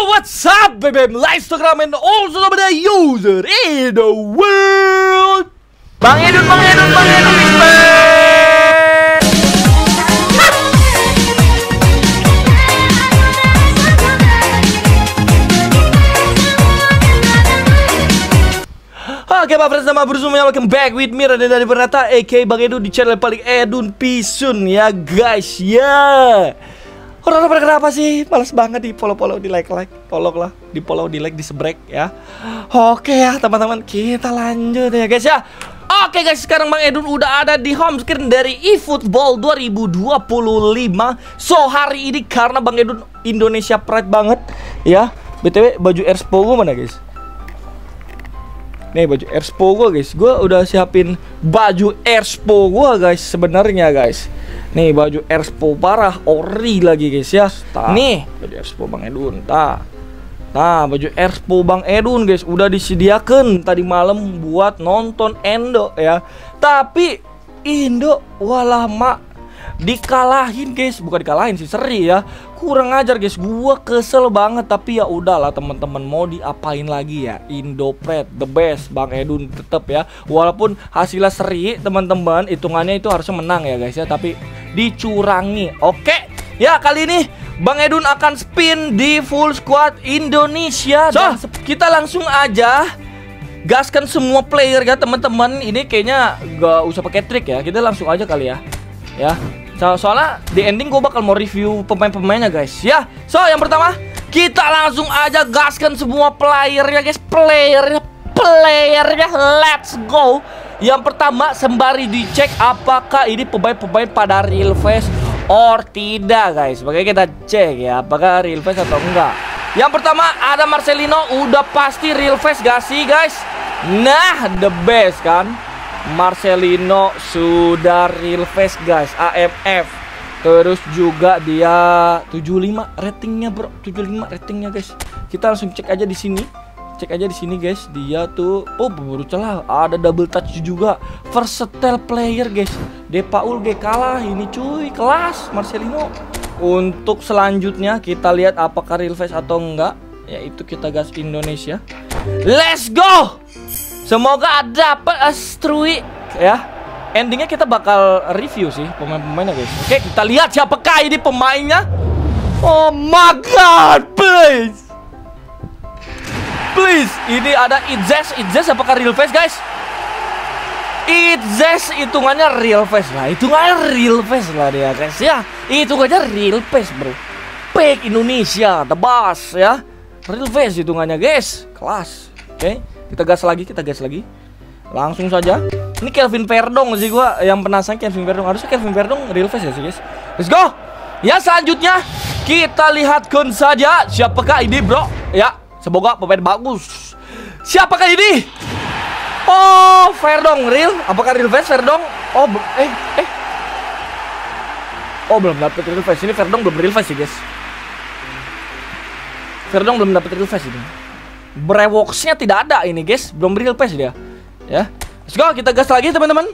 Yo, what's up, BBM, Instagram, and also the user in the world. Bang Edun, oke, Pak Friends, nama baru semuanya, welcome back with me, Raden dari Bernata, a.k.a. Bang Edun, di channel paling Edun Pisun, ya guys, ya yeah. Orang-orang kenapa sih? Males banget di follow-follow, di like-like, follow lah, di follow, di like, di sebrek ya. Oke ya teman-teman, kita lanjut ya guys ya. Oke guys, sekarang Bang Edun udah ada di home screen dari eFootball 2025. So hari ini karena Bang Edun Indonesia pride banget ya. BTW baju Erspo gue mana guys? Nih baju Erspo gue guys, gue udah siapin baju Erspo gue guys sebenarnya guys. Nih baju Erspo parah, ori lagi guys ya. Ta, nih baju Erspo Bang Edun. Nah, baju Erspo Bang Edun guys udah disediakan tadi malam buat nonton Endo ya. Tapi Indo walah mak dikalahin guys, bukan dikalahin sih, seri ya. Kurang ajar guys, gua kesel banget, tapi ya udahlah teman-teman, mau diapain lagi ya. Indo Pride the best Bang Edun tetap ya. Walaupun hasilnya seri teman-teman, hitungannya itu harusnya menang ya guys ya, tapi dicurangi. Oke ya, kali ini Bang Edun akan spin di full squad Indonesia. So, kita langsung aja gaskan semua player ya teman-teman. Ini kayaknya gak usah pakai trik ya, kita langsung aja kali ya. Ya, soalnya di ending gue bakal mau review pemain-pemainnya guys ya. So, yang pertama kita langsung aja gaskan semua playernya guys. Playernya let's go. Yang pertama, sembari dicek apakah ini pemain-pemain pada real face or tidak guys. Makanya kita cek ya, apakah real face atau enggak. Yang pertama ada Marselino, udah pasti real face gak sih guys? Nah, the best kan, Marselino sudah real face guys, AMF. Terus juga dia 75 ratingnya bro, 75 ratingnya guys. Kita langsung cek aja di sini. Guys, dia tuh pemburu celah, ada double touch juga, versatile player guys. De Paul gak kalah ini cuy, kelas Marselino. Untuk selanjutnya kita lihat apakah real face atau enggak, yaitu kita gas Indonesia. Let's go. Semoga ada Struick ya. Endingnya kita bakal review sih pemain-pemainnya guys. Oke, kita lihat siapakah ini pemainnya. Oh my god, please. Ini ada Idzes, apakah real face guys? Idzes hitungannya real face lah, dia guys ya. Hitungannya real face bro, pick Indonesia the best ya. Real face hitungannya guys, kelas. Oke, kita gas lagi, langsung saja. Ini Kelvin Perdong sih gua yang penasaran, harusnya Kelvin Perdong real face ya sih guys. Let's go. Ya selanjutnya kita lihatkan saja siapakah ini bro ya. Semoga pemain bagus. Siapakah ini? Oh, Perdong real. Apakah real face Perdong? Oh, oh, belum dapat real face. Ini Perdong belum real face sih, guys. Perdong belum dapat real face ini. Brewoksnya tidak ada ini, guys. Belum real face dia. Ya. Let's go, kita gas lagi, teman-teman.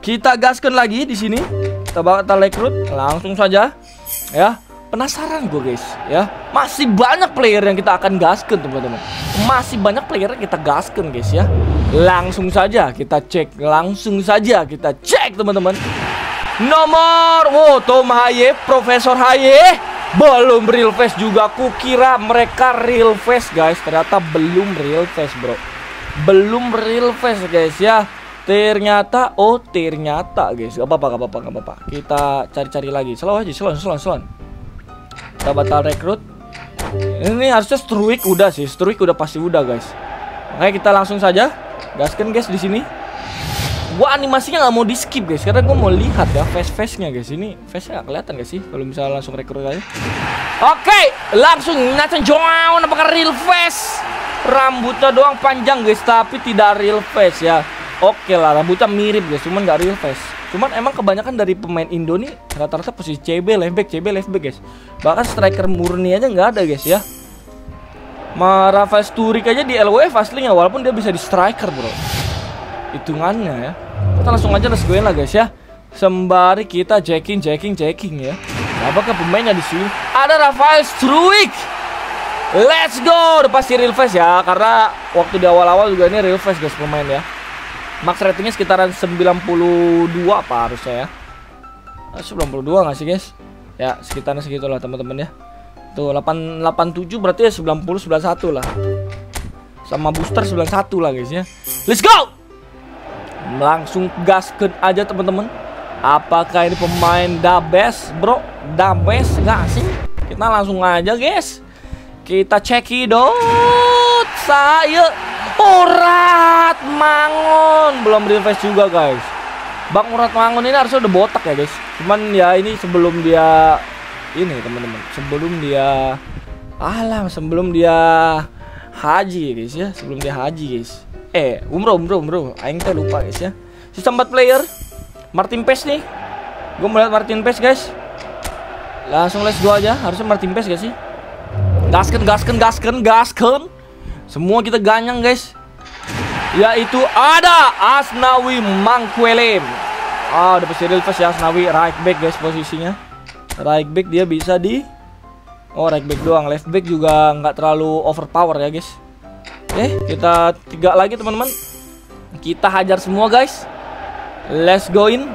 Kita gaskan lagi di sini. Kita bakal rekrut langsung saja. Ya. Penasaran gue guys ya. Masih banyak player yang kita akan gaskan teman-teman. Langsung saja kita cek, teman-teman. Nomor Thom Haye, Profesor Haye. Belum real face juga. Kukira mereka real face guys, ternyata belum real face bro. Ternyata, guys. Gak apa-apa, kita cari-cari lagi. Slow aja. Kita batal rekrut. Ini harusnya Struick udah sih, pasti udah guys. Makanya kita langsung saja gaskan guys di sini. Gua animasinya nggak mau di skip guys, karena gua mau lihat ya face-face nya guys. Ini face-nya kelihatan gak sih? Kalau misalnya langsung rekrut aja. Oke, langsung Nathan John, apakah real face? Rambutnya doang panjang guys, tapi tidak real face ya. Oke lah, rambutnya mirip guys, cuman nggak real face. Cuman emang kebanyakan dari pemain Indo nih rata-rata posisi CB left back guys. Bahkan striker murni aja nggak ada guys ya. Rafael Struick aja di LWF aslinya, walaupun dia bisa di striker bro hitungannya ya. Kita langsung aja let's go lah guys ya. Sembari kita checking ya. Apakah pemainnya di sini? Ada Rafael Struick. Let's go. Udah pasti real face ya, karena waktu di awal-awal juga ini real face guys pemain ya. Max ratingnya sekitaran 92 apa harusnya ya. 92 nggak sih guys? Ya sekitaran segitulah teman-teman ya. Tuh 887 berarti ya 90 91 lah. Sama booster 91 lah guys ya. Let's go. Langsung gaskan aja teman-teman. Apakah ini pemain the best bro? The best nggak sih? Kita langsung aja guys. Kita cekidot saya Oratmangoen belum refresh juga guys. Bang Oratmangoen ini harusnya udah botak ya guys. Cuman ya ini sebelum dia ini teman-teman, sebelum dia sebelum dia haji guys ya, sebelum dia haji guys. Umroh. Aing teh lupa guys ya. Sistem 4 player. Maarten Paes nih. Gue melihat Maarten Paes guys. Langsung let's go aja. Harusnya Maarten Paes guys sih. Gaskan. Semua kita ganyang guys. Yaitu ada Asnawi Mangkuelem. Udah pasti real fast ya Asnawi. Right back guys posisinya. Right back dia bisa di right back doang. Left back juga nggak terlalu overpower ya guys. Kita 3 lagi teman-teman. Kita hajar semua guys. Let's go in.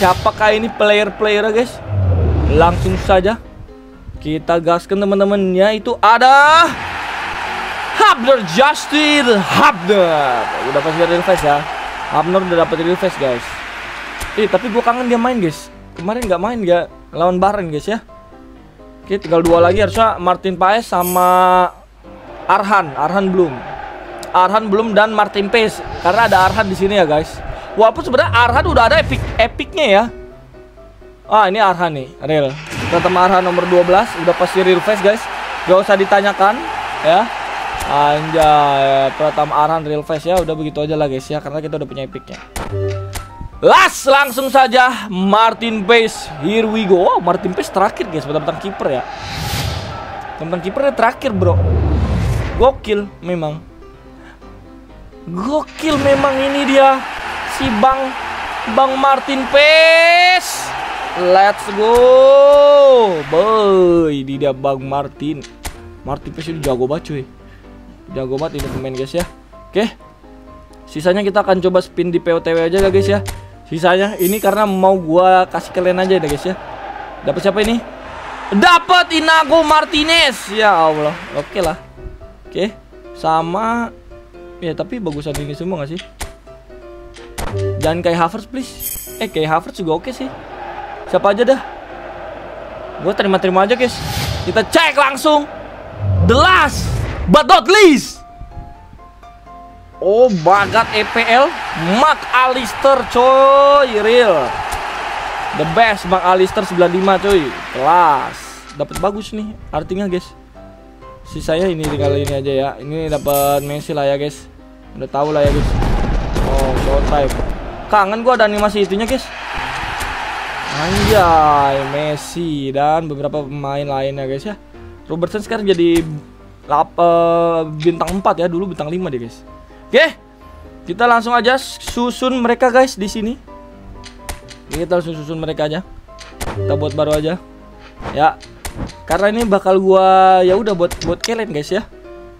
Siapakah ini player-player guys? Langsung saja kita gaskan teman-temannya. Itu ada Hubner, Justin Hubner. Udah pasti real face ya. Hubner udah dapat real face guys. Tapi gue kangen dia main guys. Kemarin nggak main ya lawan Bahrain guys ya. Oke, tinggal 2 lagi harusnya Maarten Paes sama Arhan. Arhan belum dan Maarten Paes karena ada Arhan di sini ya guys. Walaupun sebenarnya Arhan udah ada epicnya ya. Ini Arhan nih real. Ketemu Arhan nomor 12, udah pasti real face guys. Gak usah ditanyakan ya. Anjay, pertama Arhan real face ya, udah begitu aja lah guys ya, karena kita udah punya epicnya. Langsung saja Maarten Paes. Here we go. Maarten Paes terakhir guys, tentang kiper ya. Tentang kipernya terakhir, bro. Gokil memang ini dia si Bang Maarten Paes. Let's go, boy. Ini dia Bang Maarten Paes ini jago banget cuy. Jago banget ini pemain guys ya. Oke. Sisanya kita akan coba spin di POTW aja guys ya. Sisanya ini karena mau gua kasih kalian aja deh guys ya. Dapat siapa ini? Dapat Inago Martinez. Ya Allah. Oke lah. Oke. Sama ya, tapi bagusan ini semua gak sih? Jangan kayak Havertz please. Kayak Havertz juga oke sih. Siapa aja dah, gue terima-terima aja guys. Kita cek langsung. The last but not least, bagat EPL Mac Alister coy. Real the best Mac Alister 95 coy. Kelas. Dapat bagus nih artinya guys. Sisanya ini kali ini aja ya. Ini dapat Messi lah ya guys. Udah tahu lah ya guys. Short time. Kangen gue ada animasi itunya guys. Anjay, Messi dan beberapa pemain lainnya guys ya. Robertson sekarang jadi bintang 4 ya, dulu bintang 5 deh guys. Oke. Kita langsung aja susun mereka guys di sini. Kita langsung susun mereka aja. Kita buat baru aja. Ya. Karena ini bakal gua ya udah buat kalian guys ya.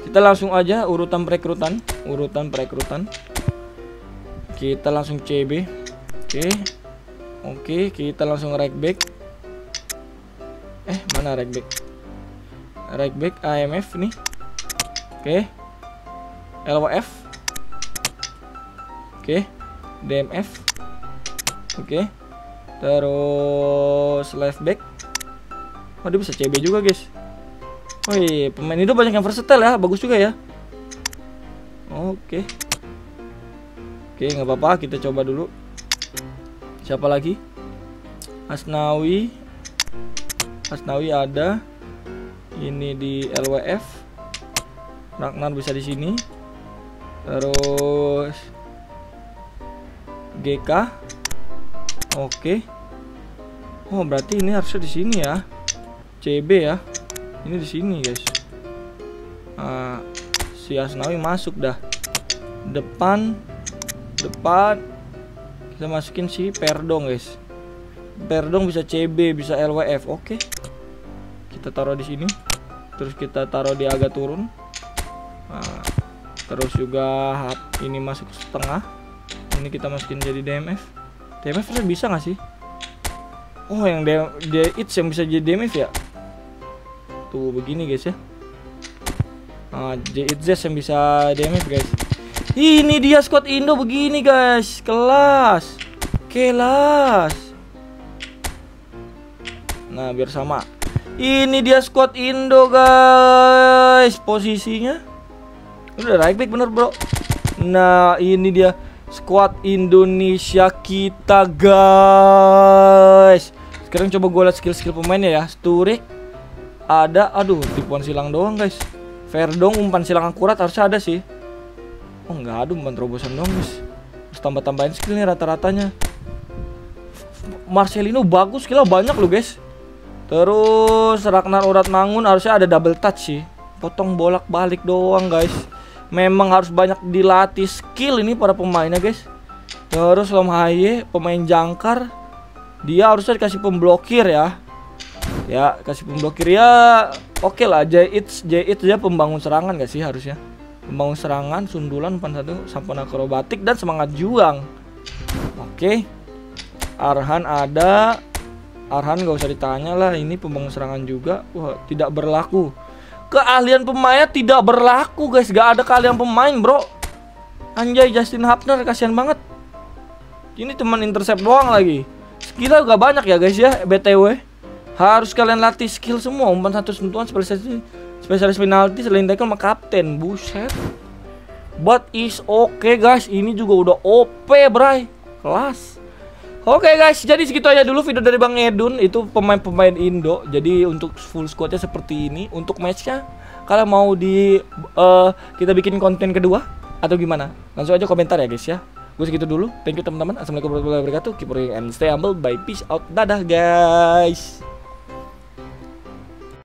Kita langsung aja urutan perekrutan. Kita langsung CB. Oke, kita langsung right back. Mana right back? Right back AMF nih. Oke. LWF. Oke. DMF. Oke. Terus left back. Dia bisa CB juga, guys. Pemain itu banyak yang versatile ya, bagus juga ya. Oke, nggak apa-apa, kita coba dulu. Siapa lagi? Asnawi ada. Ini di LWF. Ragnar bisa di sini. Terus GK. Oke. Berarti ini harusnya di sini ya. CB ya. Ini di sini, guys. Si Asnawi masuk dah. Depan. Kita masukin si Perdong guys. Perdong bisa CB, bisa LWF. Oke. Kita taruh di sini. terus kita taruh dia agak turun. Nah, terus juga ini masuk ke setengah, ini kita masukin jadi DMF. DMF bisa nggak sih? Oh, yang Idzes yang bisa jadi DMF ya, tuh begini guys ya. Nah, Idzes yang bisa DMF guys. Ini dia squad Indo begini guys, kelas, kelas. Nah, biar sama. Ini dia squad Indo guys, posisinya. Udah right back bener bro. Nah, ini dia squad Indonesia kita guys. Sekarang coba gue lihat skill-skill pemainnya ya. Struick ada, aduh tipuan silang doang guys. Perdong umpan silang akurat harusnya ada sih. Oh nggak ada, umpan terobosan doang guys. Terus tambah-tambahin skill nih rata-ratanya. Marselino bagus, skillnya banyak loh guys. Terus Ragnar Oratmangoen harusnya ada double touch sih. Potong bolak-balik doang guys. Memang harus banyak dilatih skill ini para pemainnya guys. Terus Thom Haye pemain jangkar, dia harusnya dikasih pemblokir ya. Ya kasih pemblokir ya. Oke lah, J-It dia pembangun serangan gak sih harusnya. Pembangun serangan, sundulan, umpan satu, sampan akrobatik dan semangat juang. Oke. Arhan ada. Arhan gak usah ditanya lah, ini pembangun serangan juga. Wah, tidak berlaku. Keahlian pemainnya tidak berlaku guys, gak ada keahlian pemain bro. Anjay, Justin Hubner kasihan banget. Ini teman intercept doang lagi. Skill gak banyak ya guys ya, BTW. Harus kalian latih skill semua, umpan satu sentuhan, spesialis penalti, selain tackle sama kapten. Buset. But is okay guys, ini juga udah OP bray. Kelas. Oke guys, jadi segitu aja dulu video dari Bang Edun. Itu pemain-pemain Indo. Jadi untuk full squadnya seperti ini. Untuk matchnya, kalau mau kita bikin konten kedua atau gimana, langsung aja komentar ya guys ya. Gue segitu dulu, thank you teman-teman. Assalamualaikum warahmatullahi wabarakatuh. Keep working and stay humble. Bye, peace out. Dadah guys.